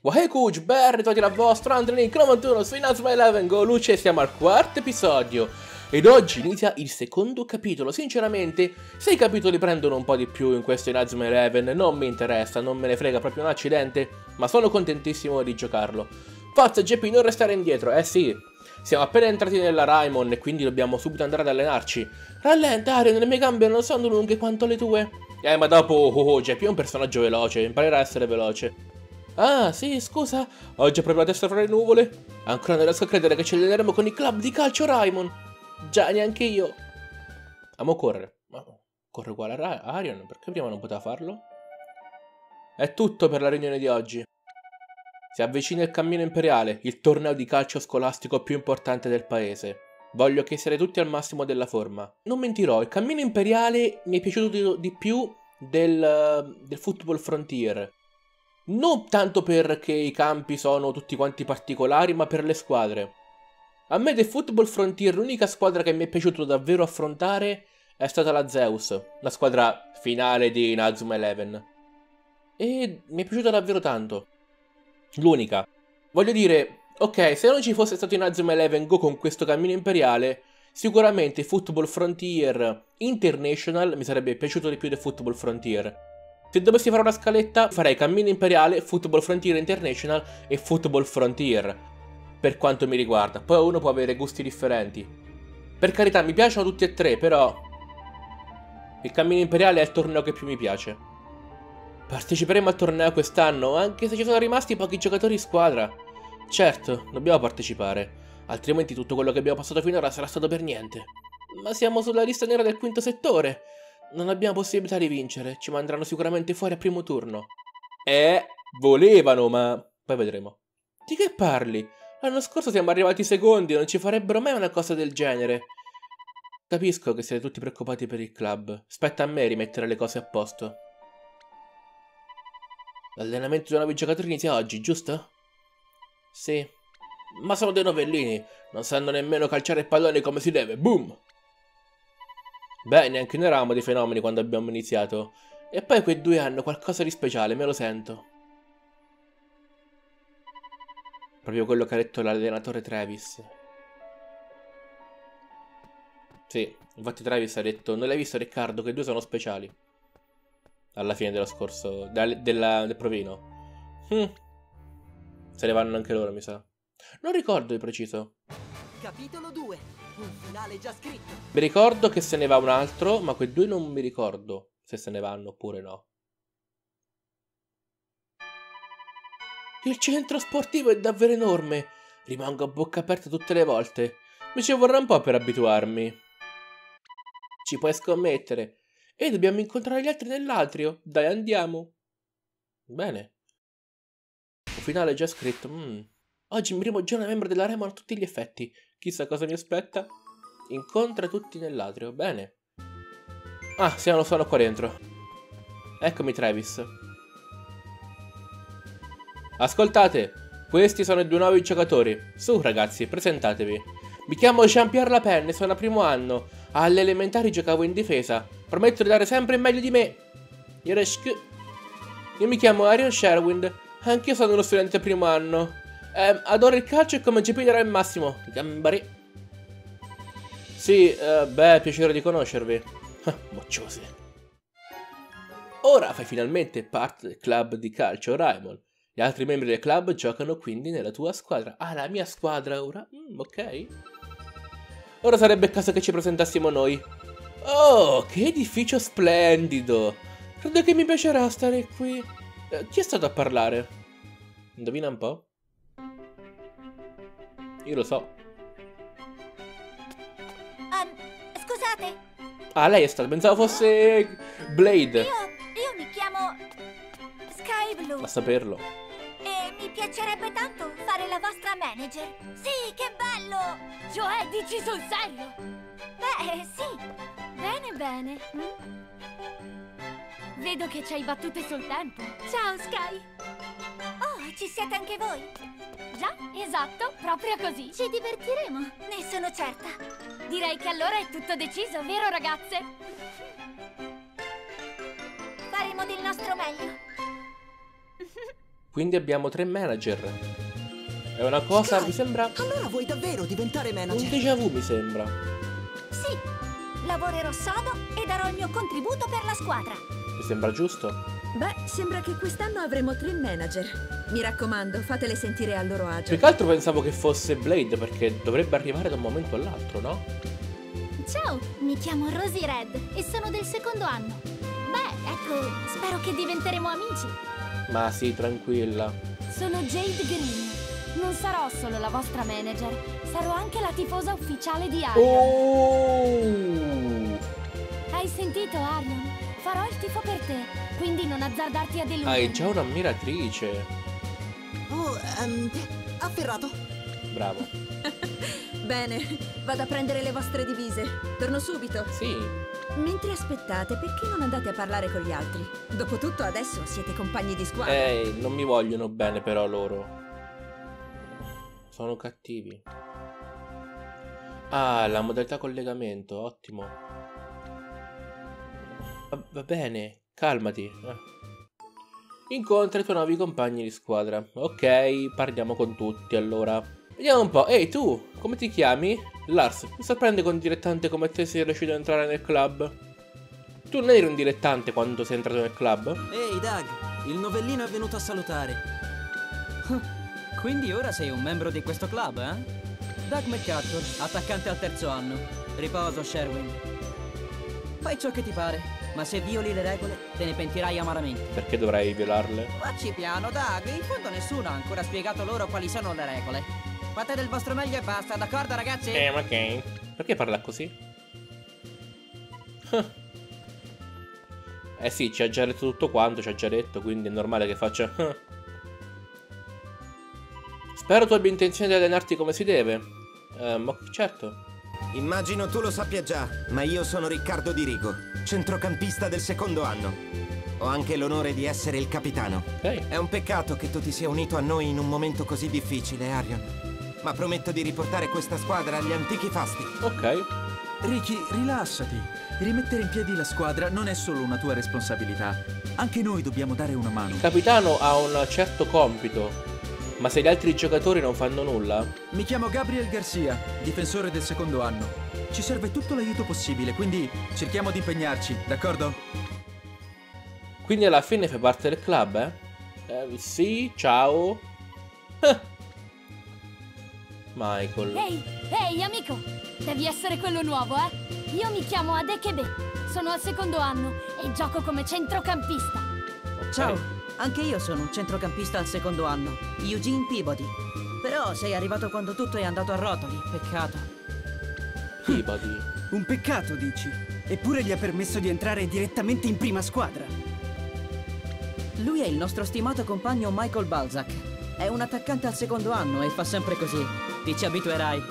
Wahekuj, ben ritrovati dal vostro AndreLink 91 su Inazuma Eleven Go Luce, siamo al quarto episodio ed oggi inizia il secondo capitolo. Sinceramente, se i capitoli prendono un po' di più in questo Inazuma Eleven non mi interessa, non me ne frega proprio un accidente, ma sono contentissimo di giocarlo. Forza GP, non restare indietro, eh sì! Siamo appena entrati nella Raimon e quindi dobbiamo subito andare ad allenarci. Rallenta Arian, le mie gambe non sono lunghe quanto le tue. Ma dopo, GP è un personaggio veloce, imparerà a essere veloce. Ah sì, scusa, oggi è proprio la testa fra le nuvole. Ancora non riesco a credere che ci alleneremo con il club di calcio Raimon. Già, neanche io. Amo correre. Ma corre uguale a Arian, perché prima non poteva farlo? È tutto per la riunione di oggi. Si avvicina il Cammino Imperiale, il torneo di calcio scolastico più importante del paese. Voglio che siate tutti al massimo della forma. Non mentirò, il Cammino Imperiale mi è piaciuto di più del Football Frontier. Non tanto perché i campi sono tutti quanti particolari, ma per le squadre. A me del Football Frontier l'unica squadra che mi è piaciuto davvero affrontare è stata la Zeus, la squadra finale di Inazuma Eleven. E mi è piaciuta davvero tanto. L'unica. Voglio dire, ok, se non ci fosse stato Inazuma Eleven Go con questo Cammino Imperiale, sicuramente Football Frontier International mi sarebbe piaciuto di più del Football Frontier. Se dovessi fare una scaletta, farei Cammino Imperiale, Football Frontier International e Football Frontier, per quanto mi riguarda. Poi uno può avere gusti differenti. Per carità, mi piacciono tutti e tre, però il Cammino Imperiale è il torneo che più mi piace. Parteciperemo al torneo quest'anno, anche se ci sono rimasti pochi giocatori in squadra. Certo, dobbiamo partecipare, altrimenti tutto quello che abbiamo passato finora sarà stato per niente. Ma siamo sulla lista nera del quinto settore. Non abbiamo possibilità di vincere, ci manderanno sicuramente fuori al primo turno. Volevano, ma poi vedremo. Di che parli? L'anno scorso siamo arrivati secondi, non ci farebbero mai una cosa del genere. Capisco che siete tutti preoccupati per il club, spetta a me rimettere le cose a posto. L'allenamento dei nuovi giocatori inizia oggi, giusto? Sì. Ma sono dei novellini, non sanno nemmeno calciare il pallone come si deve, boom! Beh, neanche noi eravamo dei fenomeni quando abbiamo iniziato. E poi quei due hanno qualcosa di speciale, me lo sento. Proprio quello che ha detto l'allenatore Travis. Sì, infatti Travis ha detto, non l'hai visto Riccardo, che due sono speciali. Alla fine dello scorso, del provino. Se ne vanno anche loro, mi sa. Non ricordo di preciso. Capitolo 2. Un finale già scritto. Mi ricordo che se ne va un altro, ma quei due non mi ricordo se se ne vanno oppure no. Il centro sportivo è davvero enorme. Rimango a bocca aperta tutte le volte. Mi ci vorrà un po' per abituarmi. Ci puoi scommettere. E dobbiamo incontrare gli altri nell'atrio. Dai, andiamo. Bene. Un finale già scritto. Oggi mi primo giorno membro della Raimon a tutti gli effetti. Chissà cosa mi aspetta. Incontra tutti nell'atrio. Bene. Ah, sì, non sono qua dentro. Eccomi, Travis. Ascoltate. Questi sono i due nuovi giocatori. Su, ragazzi, presentatevi. Mi chiamo Jean-Pierre Lapenne, sono a primo anno. Alle elementari giocavo in difesa. Prometto di dare sempre il meglio di me. Io mi chiamo Arian Sherwin. Anch'io sono uno studente primo anno. Adoro il calcio e come GP darò il massimo. Gambari. Sì, beh, piacere di conoscervi. Mocciosi. Ora fai finalmente parte del club di calcio Raimon. Gli altri membri del club giocano quindi nella tua squadra. Ah, la mia squadra ora? Ok. Ora sarebbe il caso che ci presentassimo noi. Oh, che edificio splendido! Credo che mi piacerà stare qui. Chi è stato a parlare? Indovina un po'? Io lo so. Scusate. Ah, lei è stata. Pensavo fosse Blade. Io mi chiamo Sky Blue. A saperlo. E mi piacerebbe tanto fare la vostra manager. Sì, che bello! Cioè, dici sul serio? Beh, sì. Bene, bene. Vedo che ci hai battute sul tempo. Ciao, Sky. Oh, ci siete anche voi? Già, esatto, proprio così. Ci divertiremo, ne sono certa. Direi che allora è tutto deciso, vero ragazze? Faremo del nostro meglio. Quindi abbiamo 3 manager. È una cosa, Sky, mi sembra... Allora vuoi davvero diventare manager? Un déjà vu, mi sembra. Sì, lavorerò sodo e darò il mio contributo per la squadra. Mi sembra giusto? Beh, sembra che quest'anno avremo 3 manager. Mi raccomando, fatele sentire a loro agio. Più che altro pensavo che fosse Blade, perché dovrebbe arrivare da un momento all'altro, no? Ciao, mi chiamo Rosy Red e sono del secondo anno. Beh, ecco, spero che diventeremo amici. Ma sì, tranquilla. Sono Jade Green. Non sarò solo la vostra manager, sarò anche la tifosa ufficiale di Arian. Oh! Hai sentito, Arian? Farò il tifo per te, quindi non azzardarti a deludere. Hai già un'ammiratrice. Oh, afferrato. Bravo. Bene, vado a prendere le vostre divise. Torno subito. Sì. Mentre aspettate, perché non andate a parlare con gli altri? Dopotutto adesso siete compagni di squadra. Non mi vogliono bene però loro. Sono cattivi. Ah, la modalità collegamento, ottimo. Va bene, calmati. Incontra i tuoi nuovi compagni di squadra. Ok, parliamo con tutti allora. Vediamo un po'. Ehi tu, come ti chiami? Lars, mi sorprende che un dilettante come te sia riuscito ad entrare nel club. Tu non eri un dilettante quando sei entrato nel club? Ehi Doug, il novellino è venuto a salutare. Quindi ora sei un membro di questo club, eh? Doug Mercator, attaccante al terzo anno. Riposo, Sherwin. Fai ciò che ti pare, ma se violi le regole te ne pentirai amaramente. Perché dovrei violarle? Facci piano, Doug, in fondo nessuno ha ancora spiegato loro quali sono le regole. Fate del vostro meglio e basta, d'accordo ragazzi? Ok. Perché parla così? Eh sì, ci ha già detto tutto quanto, ci ha già detto, quindi è normale che faccia... Spero tu abbia intenzione di allenarti come si deve. Ma certo. Immagino tu lo sappia già, ma io sono Riccardo Di Rigo, centrocampista del secondo anno. Ho anche l'onore di essere il capitano. È un peccato che tu ti sia unito a noi in un momento così difficile, Arian. Ma prometto di riportare questa squadra agli antichi fasti. Ok. Ricky, rilassati. Rimettere in piedi la squadra non è solo una tua responsabilità. Anche noi dobbiamo dare una mano. Il capitano ha un certo compito, ma se gli altri giocatori non fanno nulla... Mi chiamo Gabriel Garcia, difensore del secondo anno. Ci serve tutto l'aiuto possibile, quindi cerchiamo di impegnarci, d'accordo? Quindi alla fine fai parte del club, sì, ciao. Michael. Ehi, amico, devi essere quello nuovo, eh? Io mi chiamo Adekebe, sono al secondo anno e gioco come centrocampista. Okay. Ciao, anche io sono un centrocampista al secondo anno, Eugene Peabody. Però sei arrivato quando tutto è andato a rotoli, peccato. Peabody. Un peccato, dici? Eppure gli ha permesso di entrare direttamente in prima squadra. Lui è il nostro stimato compagno Michael Balzac. È un attaccante al secondo anno e fa sempre così. Ti ci abituerai.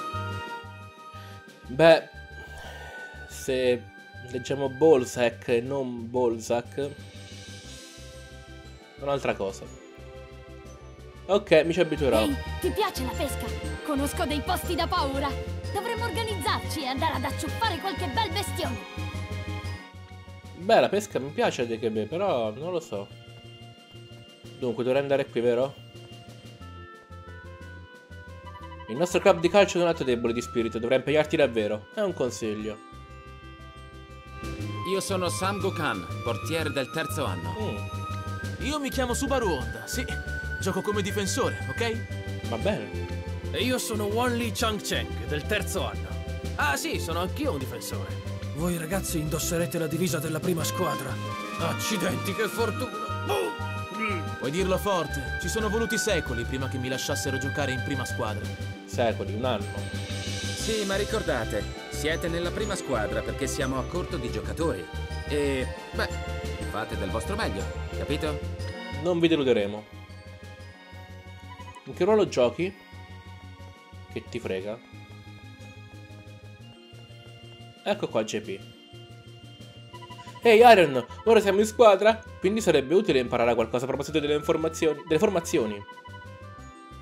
Beh, se leggiamo Balzac e non Balzac, un'altra cosa. Ok, mi ci abituerò. Ehi, ti piace la pesca? Conosco dei posti da paura. Dovremmo organizzarci e andare ad acciuffare qualche bel bestione. Beh, la pesca mi piace, Adekebe, però non lo so. Dunque, dovrei andare qui, vero? Il nostro club di calcio è un atto debole di spirito, dovrai impegnarti davvero. È un consiglio. Io sono Sam Gukan, portiere del terzo anno. Io mi chiamo Subaru Honda, sì. Gioco come difensore, ok? Va bene. E io sono Wong Lee Chang Cheng, del terzo anno. Ah sì, sono anch'io un difensore. Voi ragazzi indosserete la divisa della prima squadra. Accidenti, che fortuna! Puoi dirlo forte, ci sono voluti secoli prima che mi lasciassero giocare in prima squadra. Secoli, un anno. Sì, ma ricordate, siete nella prima squadra perché siamo a corto di giocatori. E, beh, fate del vostro meglio, capito? Non vi deluderemo. In che ruolo giochi? Che ti frega. Ecco qua JP. Ehi Arian, ora siamo in squadra? Quindi sarebbe utile imparare qualcosa a proposito delle formazioni.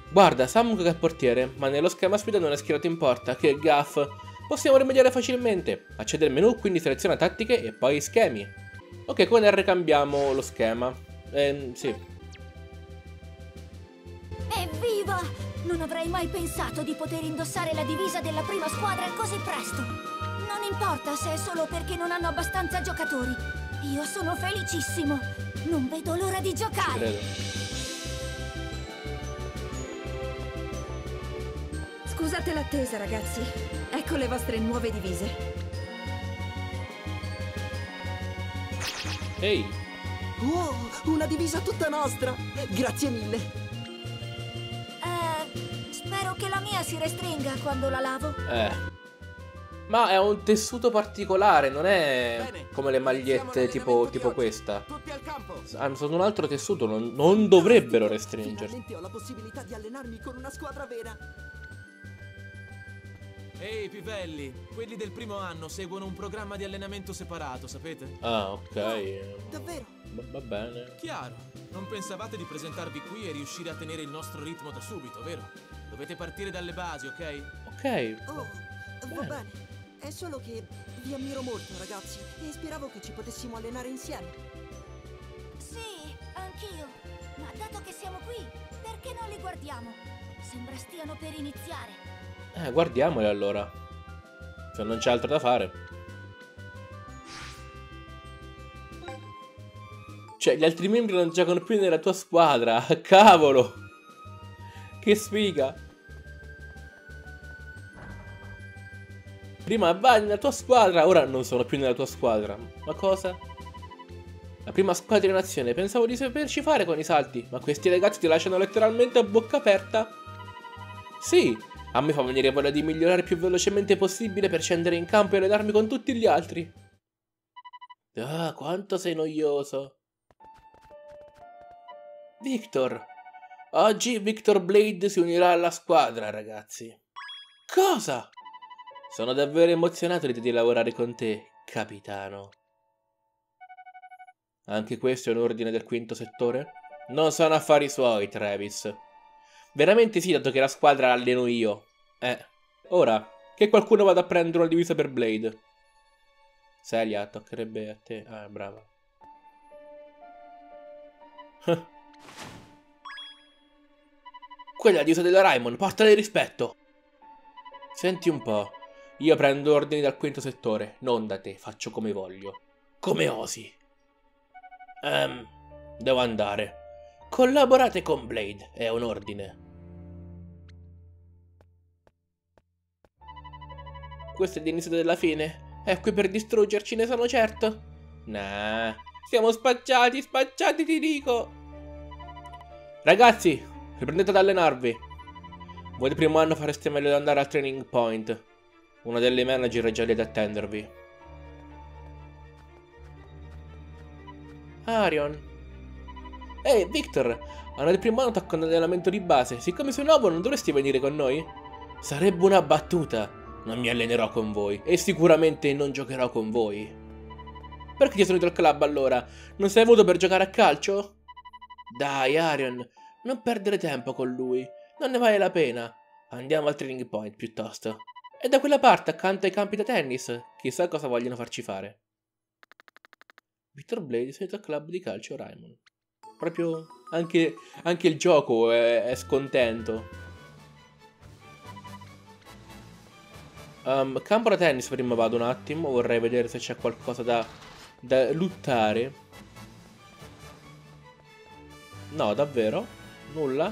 Guarda, Sam che è portiere, ma nello schema sfida non è schierato in porta, che gaff. Possiamo rimediare facilmente. Accede al menu, quindi seleziona tattiche e poi schemi. Ok, con R cambiamo lo schema. Sì. Viva! Non avrei mai pensato di poter indossare la divisa della prima squadra così presto. Non importa se è solo perché non hanno abbastanza giocatori. Io sono felicissimo. Non vedo l'ora di giocare. Credo. Scusate l'attesa, ragazzi. Ecco le vostre nuove divise. Ehi! Oh, una divisa tutta nostra! Grazie mille! Spero che la mia si restringa quando la lavo. Ma è un tessuto particolare, non è come le magliette tipo questa. Sono un altro tessuto, non dovrebbero restringersi. Finalmente ho la possibilità di allenarmi con una squadra vera. Ehi, pivelli, quelli del primo anno seguono un programma di allenamento separato, sapete? Ah, ok. No, davvero? Va bene. Chiaro, non pensavate di presentarvi qui e riuscire a tenere il nostro ritmo da subito, vero? Dovete partire dalle basi, ok? Ok. Oh, bene. Va bene. È solo che vi ammiro molto, ragazzi, e speravo che ci potessimo allenare insieme. Sì, anch'io. Ma dato che siamo qui, perché non li guardiamo? Sembra stiano per iniziare. Guardiamole allora. Se non c'è altro da fare. Cioè, gli altri membri non giocano più nella tua squadra. Cavolo! Che sfiga! Prima vai nella tua squadra, ora non sono più nella tua squadra. Ma cosa? La prima squadra in azione. Pensavo di saperci fare con i salti, ma questi ragazzi ti lasciano letteralmente a bocca aperta. Sì! A me fa venire voglia di migliorare più velocemente possibile per scendere in campo e allenarmi con tutti gli altri. Ah, quanto sei noioso. Victor. Oggi Victor Blade si unirà alla squadra, ragazzi. Cosa? Sono davvero emozionato di lavorare con te, capitano. Anche questo è un ordine del quinto settore? Non sono affari suoi, Travis. Veramente sì, dato che la squadra la alleno io. Ora, che qualcuno vada a prendere una divisa per Blade. Celia, toccherebbe a te. Ah, brava. Quella è la divisa della Raimon, portale di rispetto. Senti un po'. Io prendo ordini dal quinto settore, non da te, faccio come voglio. Come osi? Devo andare. Collaborate con Blade, è un ordine. Questo è l'inizio della fine. È qui per distruggerci, ne sono certo. Nah, siamo spacciati, ti dico. Ragazzi, riprendete ad allenarvi. Voi del primo anno fareste meglio di andare al training point. Una delle manager è già lì ad attendervi. Arian. Ehi, Victor, hanno il primo anno tocca un allenamento di base. Siccome sei nuovo non dovresti venire con noi? Sarebbe una battuta. Non mi allenerò con voi e sicuramente non giocherò con voi. Perché ti sono venuto al club allora? Non sei venuto per giocare a calcio? Dai, Arian, non perdere tempo con lui. Non ne vale la pena. Andiamo al training point piuttosto. E da quella parte accanto ai campi da tennis. Chissà cosa vogliono farci fare. Victor Blade è venuto al club di calcio Raimon. Proprio anche il gioco è scontento. Campo da tennis prima vado un attimo. Vorrei vedere se c'è qualcosa da lottare. No, davvero? Nulla?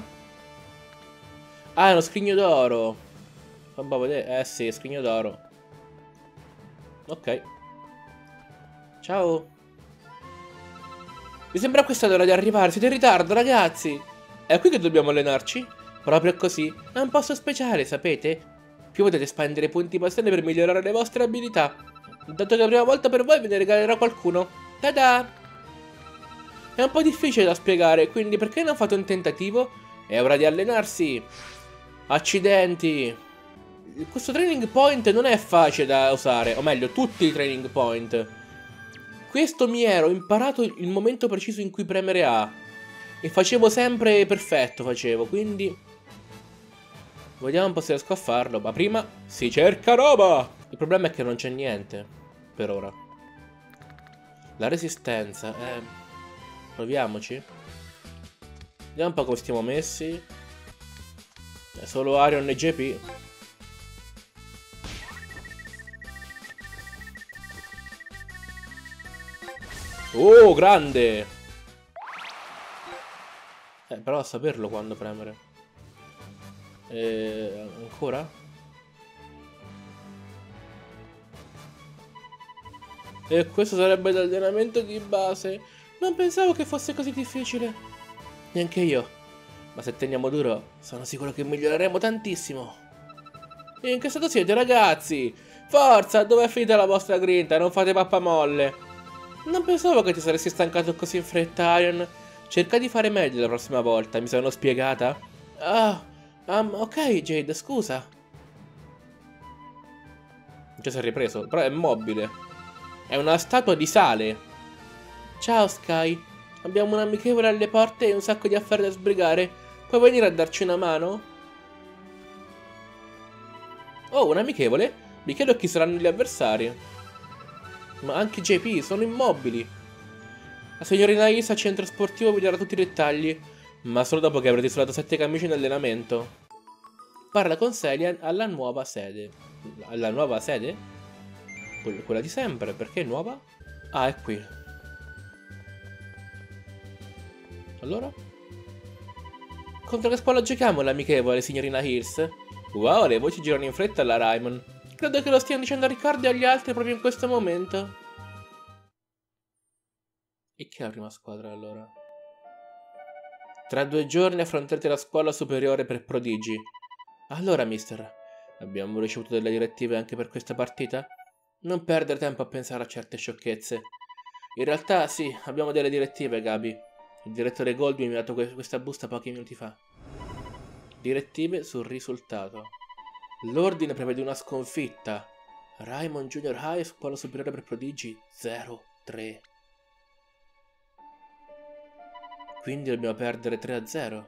Ah, è uno scrigno d'oro. Fa un po' vedere. Eh sì, scrigno d'oro. Ok. Ciao. Mi sembra questa l'ora di arrivare, siete in ritardo ragazzi! È qui che dobbiamo allenarci? Proprio così, è un posto speciale, sapete? Più potete spendere punti passione per migliorare le vostre abilità. Dato che la prima volta per voi ve ne regalerò qualcuno. Ta-da! È un po' difficile da spiegare, quindi perché non fate un tentativo? È ora di allenarsi! Accidenti! Questo training point non è facile da usare, o meglio, tutti i training point. Questo mi ero imparato il momento preciso in cui premere A. E facevo sempre perfetto, quindi... Vediamo un po' se riesco a farlo, ma prima si cerca roba! Il problema è che non c'è niente, per ora. La resistenza, proviamoci. Vediamo un po' come stiamo messi. È solo Arian e JP. Oh, grande! Però a saperlo quando premere. Ancora? E questo sarebbe l'allenamento di base. Non pensavo che fosse così difficile. Neanche io. Ma se teniamo duro, sono sicuro che miglioreremo tantissimo. E in che stato siete, ragazzi? Forza, dove è finita la vostra grinta? Non fate pappa molle. Non pensavo che ti saresti stancato così in fretta, Arian. Cerca di fare meglio la prossima volta, mi sono spiegata? Ah, ok Jade, scusa. Già si è ripreso, però è mobile. È una statua di sale. Ciao Sky, abbiamo un amichevole alle porte e un sacco di affari da sbrigare. Puoi venire a darci una mano? Oh, un amichevole? Mi chiedo chi saranno gli avversari. Ma anche JP, sono immobili. La signorina Isa al centro sportivo vi darà tutti i dettagli, ma solo dopo che avrete sudato 7 camicie in allenamento. Parla con Celian alla nuova sede. Alla nuova sede? Quella di sempre, perché è nuova? Ah, è qui. Allora? Contro che squadra giochiamo l'amichevole, signorina Hirst? Wow, le voci girano in fretta alla Raimon. Credo che lo stiano dicendo a Riccardo e agli altri proprio in questo momento. E chi è la prima squadra allora? Tra 2 giorni affronterete la scuola superiore per Prodigi. Allora, mister, abbiamo ricevuto delle direttive anche per questa partita? Non perdere tempo a pensare a certe sciocchezze. In realtà sì, abbiamo delle direttive, Gabi. Il direttore Goldwyn mi ha dato questa busta pochi minuti fa. Direttive sul risultato. L'ordine prevede una sconfitta. Raimon Junior High, scuola superiore per Prodigi 0-3. Quindi dobbiamo perdere 3-0.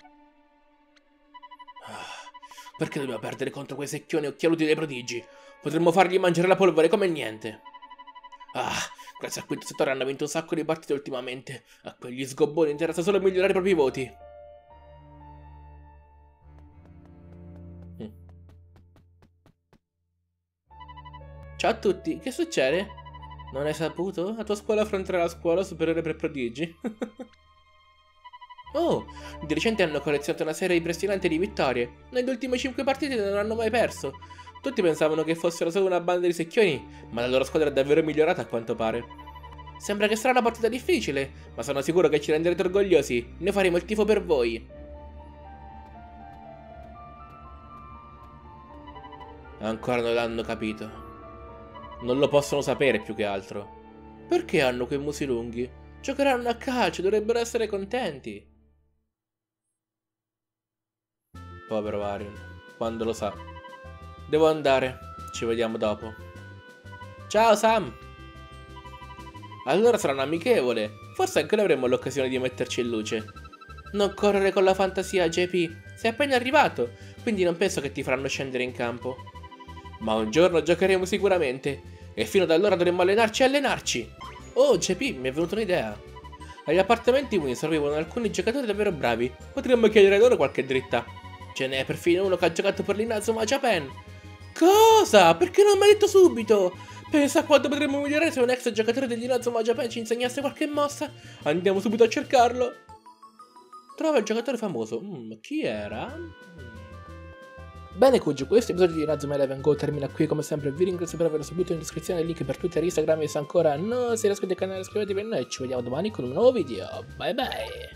Perché dobbiamo perdere contro quei secchioni occhialuti dei Prodigi? Potremmo fargli mangiare la polvere come niente. Grazie al quinto settore hanno vinto un sacco di partite ultimamente. A quegli sgobboni interessa solo migliorare i propri voti. Ciao a tutti, che succede? Non hai saputo? La tua scuola affronterà la scuola superiore per Prodigi. Oh, di recente hanno collezionato una serie impressionante di vittorie. Nelle ultime 5 partite non hanno mai perso. Tutti pensavano che fossero solo una banda di secchioni, ma la loro squadra è davvero migliorata a quanto pare. Sembra che sarà una partita difficile, ma sono sicuro che ci renderete orgogliosi. Ne faremo il tifo per voi. Ancora non l'hanno capito. Non lo possono sapere più che altro. Perché hanno quei musi lunghi? Giocheranno a calcio, dovrebbero essere contenti. Povero Arian, quando lo sa. Devo andare, ci vediamo dopo. Ciao Sam! Allora sarà un amichevole. Forse anche noi avremo l'occasione di metterci in luce. Non correre con la fantasia, JP. Sei appena arrivato, quindi non penso che ti faranno scendere in campo. Ma un giorno giocheremo sicuramente. E fino ad allora dovremmo allenarci e allenarci. Oh, JP, mi è venuta un'idea. Agli appartamenti Windsor vivono alcuni giocatori davvero bravi. Potremmo chiedere loro qualche dritta. Ce n'è perfino uno che ha giocato per l'Inazuma Eleven Go. Cosa? Perché non mi hai detto subito? Pensa a quanto potremmo migliorare se un ex giocatore dell'Inazuma Eleven Go ci insegnasse qualche mossa. Andiamo subito a cercarlo. Trova il giocatore famoso. Chi era? Bene Cuggi, questo episodio di Inazuma Eleven Go termina qui, come sempre vi ringrazio per aver seguito, in descrizione il link per Twitter, Instagram e se ancora non siete iscritti al canale iscrivetevi e noi ci vediamo domani con un nuovo video, bye bye!